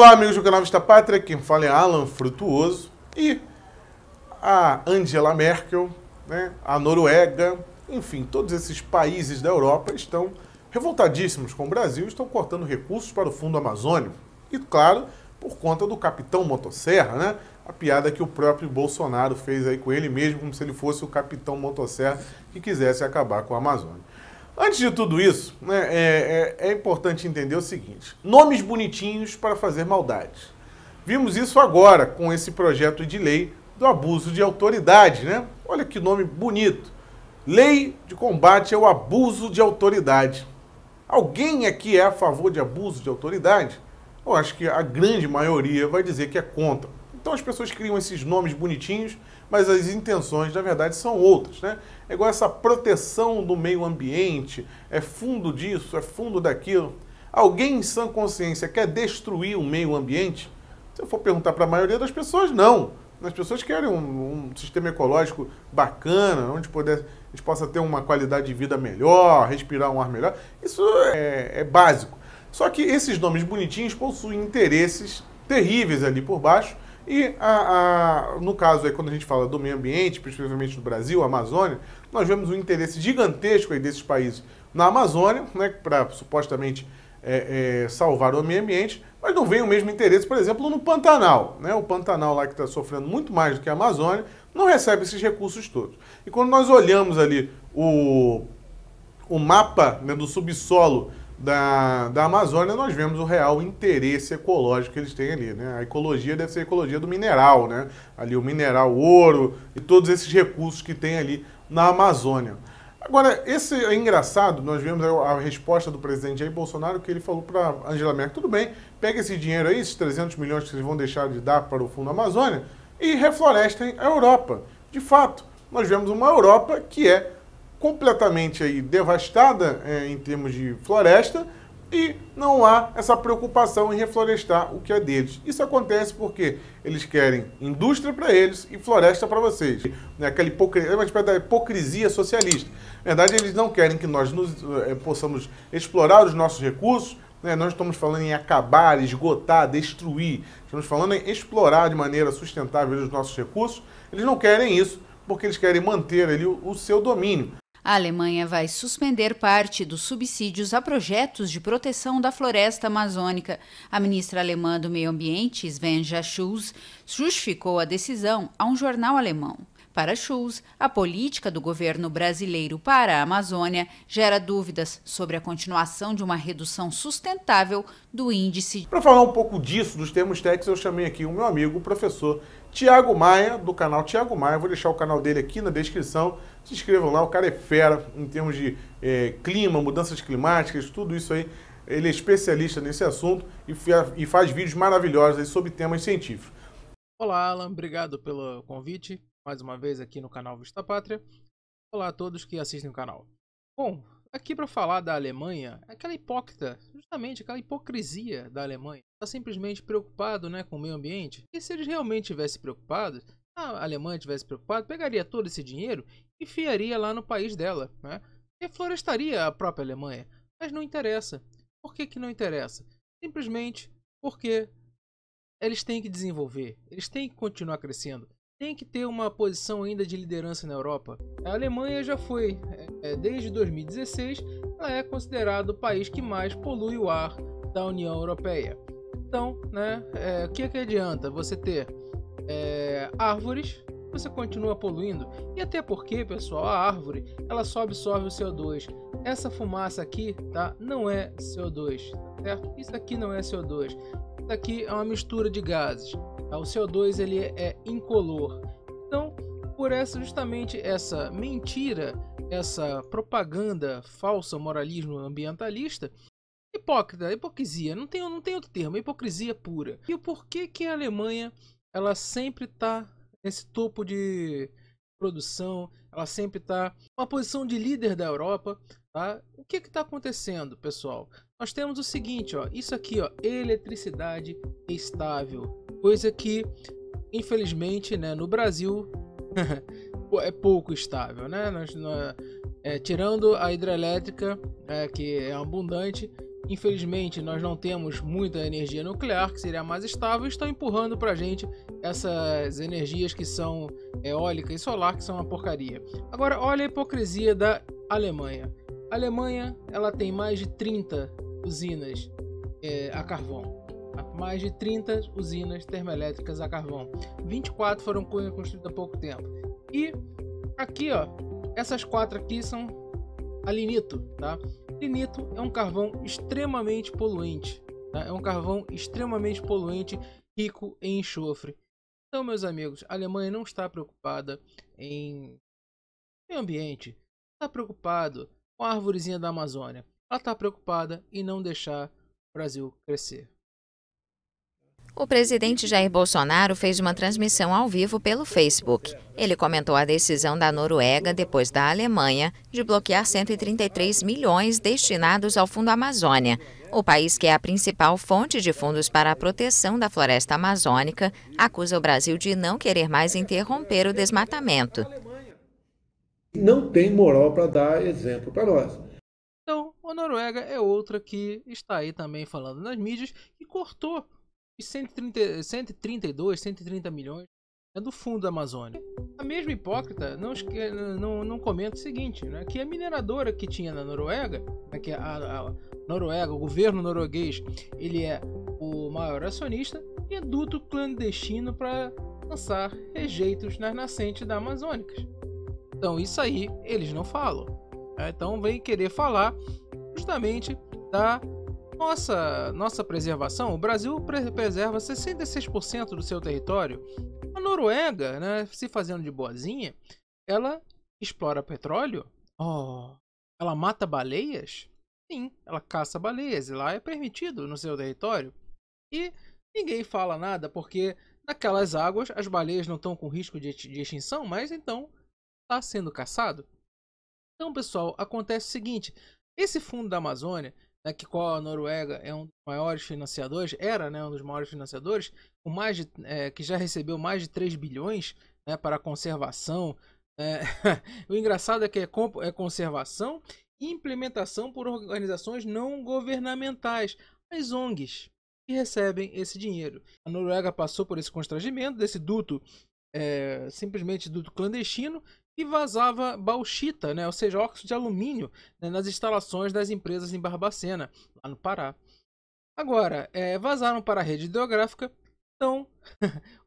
Olá, amigos do Canal Vista Pátria, quem fala é Alan Frutuoso e a Angela Merkel, né, a Noruega, enfim, todos esses países da Europa estão revoltadíssimos com o Brasil, estão cortando recursos para o Fundo Amazônia e, claro, por conta do Capitão Motosserra, né? A piada que o próprio Bolsonaro fez aí com ele mesmo, como se ele fosse o Capitão Motosserra que quisesse acabar com a Amazônia. Antes de tudo isso, né, é importante entender o seguinte: nomes bonitinhos para fazer maldades. Vimos isso agora com esse projeto de lei do abuso de autoridade, né? Olha que nome bonito. Lei de combate ao abuso de autoridade. Alguém aqui é a favor de abuso de autoridade? Eu acho que a grande maioria vai dizer que é contra. Então as pessoas criam esses nomes bonitinhos, mas as intenções, na verdade, são outras, né? É igual essa proteção do meio ambiente, é fundo disso, é fundo daquilo. Alguém em sã consciência quer destruir o meio ambiente? Se eu for perguntar para a maioria das pessoas, não. As pessoas querem um sistema ecológico bacana, onde a gente possa ter uma qualidade de vida melhor, respirar um ar melhor. Isso é básico. Só que esses nomes bonitinhos possuem interesses terríveis ali por baixo. E, no caso, aí, quando a gente fala do meio ambiente, principalmente do Brasil, Amazônia, nós vemos um interesse gigantesco aí desses países na Amazônia, né, para supostamente salvar o meio ambiente, mas não vem o mesmo interesse, por exemplo, no Pantanal, né? O Pantanal lá que está sofrendo muito mais do que a Amazônia, não recebe esses recursos todos. E quando nós olhamos ali o mapa, né, do subsolo da Amazônia, nós vemos o real interesse ecológico que eles têm ali, né? A ecologia deve ser a ecologia do mineral, né? Ali o mineral, o ouro e todos esses recursos que tem ali na Amazônia. Agora, esse é engraçado, nós vemos a resposta do presidente Jair Bolsonaro, que ele falou para Angela Merkel, tudo bem, pega esse dinheiro aí, esses 300 milhões que vocês vão deixar de dar para o Fundo Amazônia e reflorestem a Europa. De fato, nós vemos uma Europa que é completamente aí devastada em termos de floresta e não há essa preocupação em reflorestar o que é deles. Isso acontece porque eles querem indústria para eles e floresta para vocês. Aquela hipocrisia, é uma espécie da hipocrisia socialista. Na verdade, eles não querem que nós possamos explorar os nossos recursos. Né? Nós estamos falando em acabar, esgotar, destruir. Estamos falando em explorar de maneira sustentável os nossos recursos. Eles não querem isso porque eles querem manter ali o seu domínio. A Alemanha vai suspender parte dos subsídios a projetos de proteção da floresta amazônica. A ministra alemã do Meio Ambiente, Svenja Schulze, justificou a decisão a um jornal alemão. Para Schulze, a política do governo brasileiro para a Amazônia gera dúvidas sobre a continuação de uma redução sustentável do índice. Para falar um pouco disso, dos termos técnicos, eu chamei aqui o meu amigo, o professor Thiago Maia, do canal Thiago Maia. Vou deixar o canal dele aqui na descrição. Se inscrevam lá, o cara é fera em termos de clima, mudanças climáticas, tudo isso aí. Ele é especialista nesse assunto e faz vídeos maravilhosos aí sobre temas científicos. Olá, Alan. Obrigado pelo convite. Mais uma vez aqui no canal Vista Pátria. Olá a todos que assistem o canal. Bom, aqui para falar da Alemanha, aquela hipócrita, justamente aquela hipocrisia da Alemanha. Está simplesmente preocupado, né, com o meio ambiente. E se eles realmente tivessem preocupados, a Alemanha tivesse preocupado, pegaria todo esse dinheiro e enfiaria lá no país dela, né? E florestaria a própria Alemanha. Mas não interessa. Por que não interessa? Simplesmente porque eles têm que desenvolver, eles têm que continuar crescendo. Tem que ter uma posição ainda de liderança na Europa. A Alemanha já foi, desde 2016, ela é considerada o país que mais polui o ar da União Europeia. Então, né, o que adianta você ter árvores, você continua poluindo. E até porque, pessoal, a árvore, ela só absorve o CO2. Essa fumaça aqui, tá, não é CO2, certo? Isso aqui não é CO2. Isso aqui é uma mistura de gases. O CO2 ele é incolor. Então, por justamente essa mentira, essa propaganda falsa, moralismo ambientalista, hipócrita, hipocrisia, não tem outro termo, hipocrisia pura. E o porquê que a Alemanha ela sempre está nesse topo de produção, ela sempre está uma posição de líder da Europa, tá? O que está acontecendo, pessoal? Nós temos o seguinte, ó, isso aqui, ó, eletricidade estável. Coisa que, infelizmente, né, no Brasil é pouco estável, né? Tirando a hidrelétrica, que é abundante, Infelizmente, nós não temos muita energia nuclear, que seria mais estável, e está empurrando para a gente essas energias que são eólica e solar, que são uma porcaria. Agora, olha a hipocrisia da Alemanha. A Alemanha, ela tem mais de 30 usinas a carvão. Mais de 30 usinas termoelétricas a carvão. 24 foram construídas há pouco tempo. E aqui, ó, essas 4 aqui são a linito, tá? Linito é um carvão extremamente poluente, tá? É um carvão extremamente poluente, rico em enxofre. Então, meus amigos, a Alemanha não está preocupada em meio ambiente, está preocupado com a arvorezinha da Amazônia. Ela está preocupada em não deixar o Brasil crescer. O presidente Jair Bolsonaro fez uma transmissão ao vivo pelo Facebook. Ele comentou a decisão da Noruega, depois da Alemanha, de bloquear 133 milhões destinados ao Fundo Amazônia. O país, que é a principal fonte de fundos para a proteção da floresta amazônica, acusa o Brasil de não querer mais interromper o desmatamento. Não tem moral para dar exemplo para nós. Então, a Noruega é outra que está aí também falando nas mídias e cortou 130 milhões é do Fundo Amazônia. A mesma hipócrita não comenta o seguinte, né, que a mineradora que tinha na Noruega, né, que a Noruega, o governo norueguês, ele é o maior acionista, e é duto clandestino para lançar rejeitos nas nascentes da Amazônicas. Então isso aí eles não falam. Né? Então vem querer falar justamente da nossa preservação. O Brasil preserva 66% do seu território. A Noruega, né, se fazendo de boazinha, ela explora petróleo? Oh, ela mata baleias? Sim, ela caça baleias, e lá é permitido no seu território. E ninguém fala nada, porque naquelas águas as baleias não estão com risco de extinção, mas então está sendo caçado. Então, pessoal, acontece o seguinte, esse fundo da Amazônia, né, que qual a Noruega é um dos maiores financiadores, era, né, um dos maiores financiadores, com mais de, que já recebeu mais de 3 bilhões, né, para a conservação. O engraçado é que é conservação e implementação por organizações não governamentais, as ONGs, que recebem esse dinheiro. A Noruega passou por esse constrangimento, desse duto, simplesmente duto clandestino, e vazava bauxita, né, ou seja, óxido de alumínio, né, nas instalações das empresas em Barbacena, lá no Pará. Agora, vazaram para a rede hidrográfica, então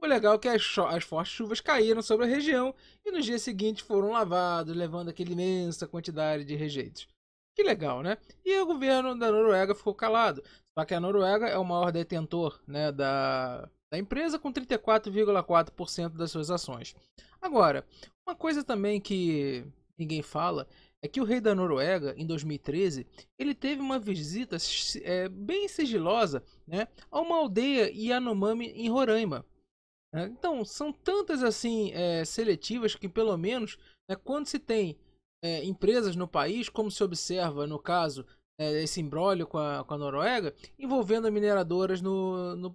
o legal é que as fortes chuvas caíram sobre a região e nos dias seguintes foram lavados, levando aquela imensa quantidade de rejeitos. Que legal, né? E o governo da Noruega ficou calado, só que a Noruega é o maior detentor, né, da empresa, com 34,4% das suas ações. Agora, uma coisa também que ninguém fala é que o rei da Noruega, em 2013, ele teve uma visita bem sigilosa, né, a uma aldeia Yanomami em Roraima. Então, são tantas assim seletivas que, pelo menos, né, quando se tem empresas no país, como se observa no caso esse imbróglio com a Noruega, envolvendo mineradoras no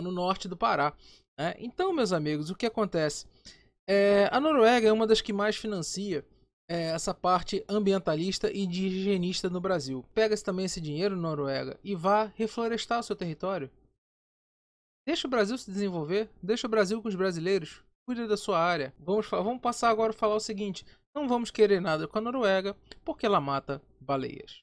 norte do Pará. Né? Então, meus amigos, o que acontece? A Noruega é uma das que mais financia essa parte ambientalista e de higienista no Brasil. Pega-se também esse dinheiro, Noruega, e vá reflorestar o seu território. Deixa o Brasil se desenvolver, deixa o Brasil com os brasileiros, cuida da sua área. Vamos passar agora a falar o seguinte, não vamos querer nada com a Noruega, porque ela mata baleias.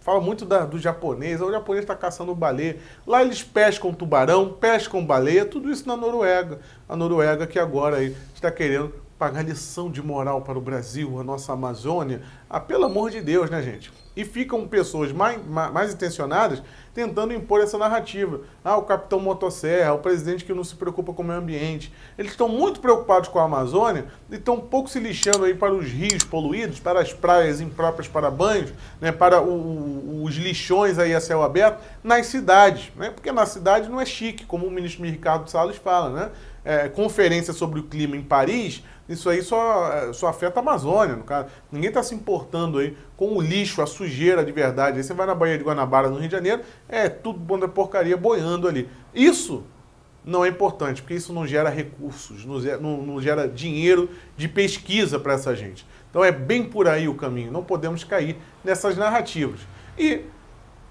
Fala muito do japonês, o japonês está caçando baleia. Lá eles pescam tubarão, pescam baleia, tudo isso na Noruega. A Noruega que agora aí está querendo pagar lição de moral para o Brasil, a nossa Amazônia. Ah, pelo amor de Deus, né, gente? E ficam pessoas mais intencionadas tentando impor essa narrativa. Ah, o capitão motosserra, o presidente que não se preocupa com o meio ambiente. Eles estão muito preocupados com a Amazônia e estão um pouco se lixando aí para os rios poluídos, para as praias impróprias para banhos, né, para os lixões aí a céu aberto nas cidades. Né, porque na cidade não é chique, como o ministro Ricardo Salles fala, né? Conferência sobre o clima em Paris, isso aí só afeta a Amazônia, no caso. Ninguém está se importando aí com o lixo, a sujeira de verdade. Aí você vai na Baía de Guanabara, no Rio de Janeiro, é tudo bom da porcaria boiando ali. Isso não é importante, porque isso não gera recursos, não gera dinheiro de pesquisa para essa gente. Então é bem por aí o caminho, não podemos cair nessas narrativas. E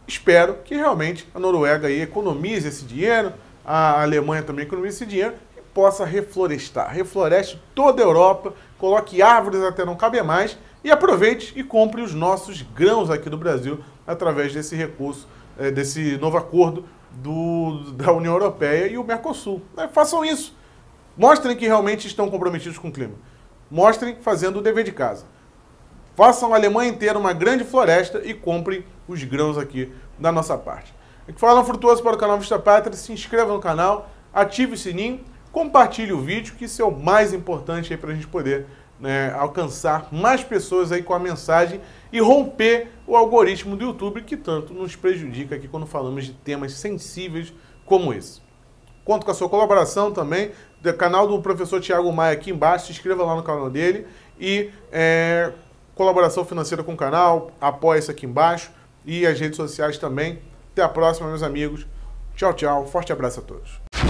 espero que realmente a Noruega aí economize esse dinheiro, a Alemanha também economize esse dinheiro e possa reflorestar. Refloreste toda a Europa, coloque árvores até não caber mais e aproveite e compre os nossos grãos aqui do Brasil através desse recurso, desse novo acordo da União Europeia e o Mercosul. Façam isso. Mostrem que realmente estão comprometidos com o clima. Mostrem fazendo o dever de casa. Façam a Alemanha inteira uma grande floresta e comprem os grãos aqui da nossa parte. Aqui foi Alan Frutuoso para o canal Vista Pátria. Se inscreva no canal, ative o sininho, compartilhe o vídeo, que isso é o mais importante aí para a gente poder alcançar mais pessoas aí com a mensagem e romper o algoritmo do YouTube que tanto nos prejudica aqui quando falamos de temas sensíveis como esse. Conto com a sua colaboração também, do canal do professor Thiago Maia aqui embaixo, se inscreva lá no canal dele e colaboração financeira com o canal, apoia-se aqui embaixo e as redes sociais também. Até a próxima, meus amigos. Tchau, tchau. Forte abraço a todos.